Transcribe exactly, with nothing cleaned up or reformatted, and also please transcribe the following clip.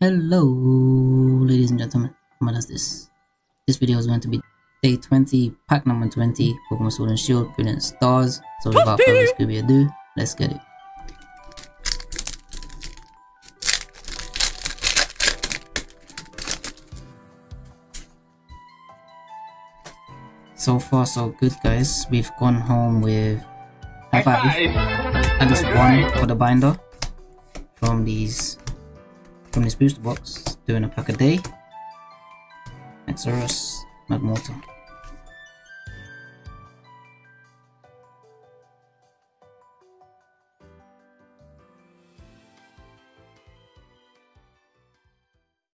Hello, ladies and gentlemen. How does this? This video is going to be day twenty, pack number twenty, Pokemon Sword and Shield, Brilliant Stars. So without further ado, let's get it. So far, so good, guys. We've gone home with high five, at least one for the binder from these. From this booster box, doing a pack a day. Exorus, Magmortal.